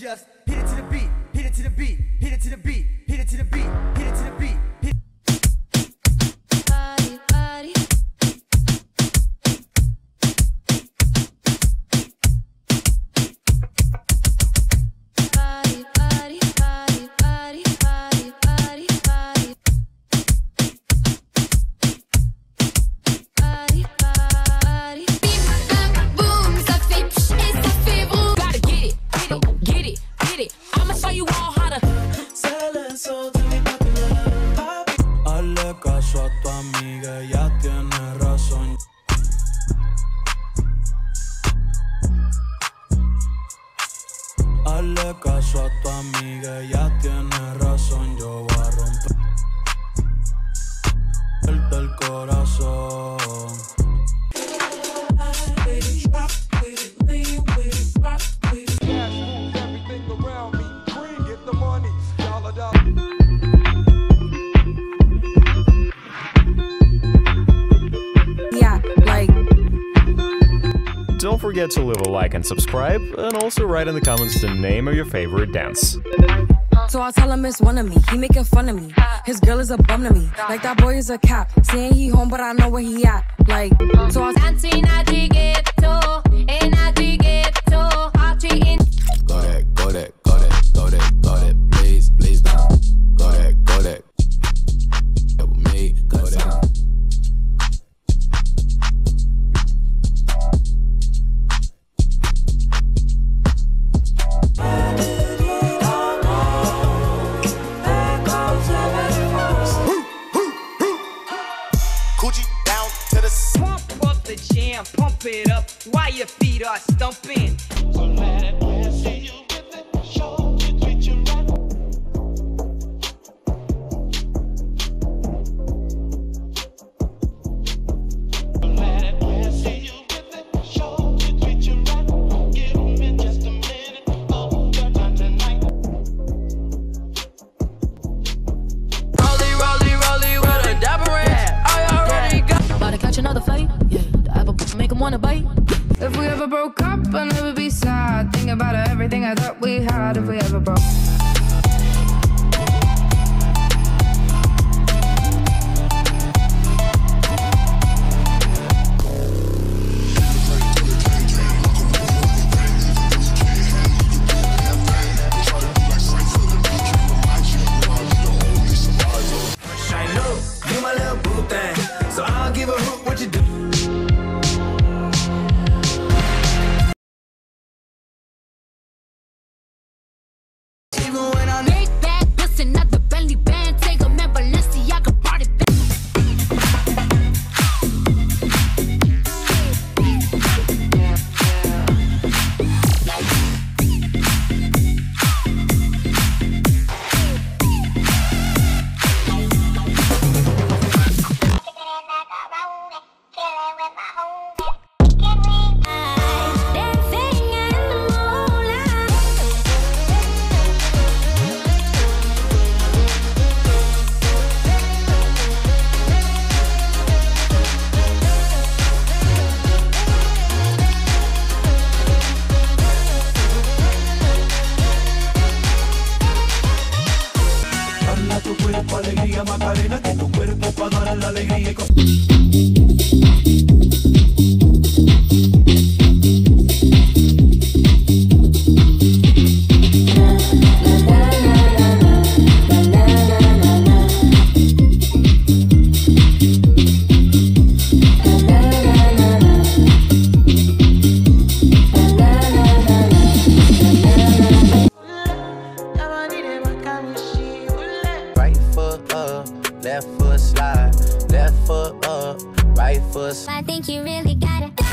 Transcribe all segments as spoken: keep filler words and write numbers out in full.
Just hit it to the beat, hit it to the beat, hit it to the beat, hit it to the beat, hit it to the beat, hit it. Body, body. Body, body, body, body, body, body, body. Body, body. Bim, bam, boom, ça fait psh et ça fait vroom. Gotta get it, get it, get it, get it. I'ma show you all how to sell it, so to be popular. Hazle caso a tu amiga, ya tiene razón. Hazle caso a tu amiga, ya tiene razón. Yo voy a romperte el corazón. Yeah, like. Don't forget to leave a like and subscribe, and also write in the comments the name of your favorite dance. So I tell him it's one of me, he making fun of me. His girl is a bum to me, like that boy is a cop. Saying he home, but I know where he at. Like, so I dancing, I dig it, so, and I dig it, so, I'll treat it. Go ahead, go ahead, go ahead, go ahead, go ahead, please, please, now. Go ahead, go ahead. That with me, go ahead. Pump it up while your feet are stumping. So let it when I see you with it, show you treat you right. So let it when I see you with it, show you treat you right. Give me just a minute, oh, your time tonight. Rollie, rollie, rollie with a dapper ass. I already got. About to catch another fight, yeah. Make 'em wanna bite. If we ever broke up, I'll never be sad. Think about everything I thought we had. If we ever broke up. I think you really got it. Dance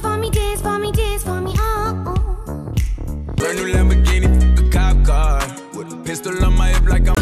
for me, dance for me, dance for me. Oh, oh. Brand new Lamborghini, a cop car. With a pistol on my hip like I'm.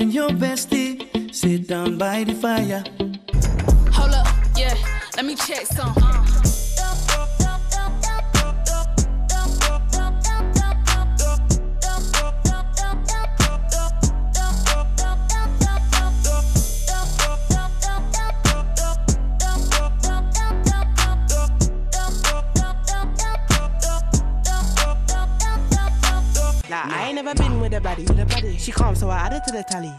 and your bestie sit down by the fire. Hold up, yeah, let me check some. Uh. She calm, so I added to the tally.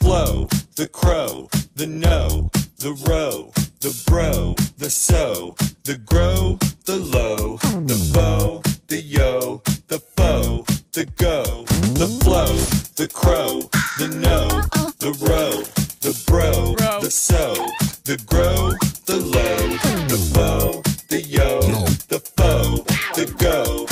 Flow, the crow, the no, the row, the bro, the so, the grow, the low, the bow, the yo, the foe, the go, the flow, the crow, the no, the row, the bro, the so, the grow, the low, the bow, the yo, the foe, the go.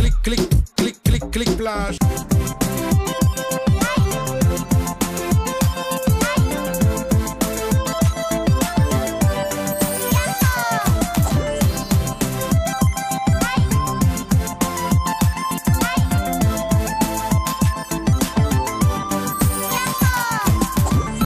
Click, click, click, click, plage.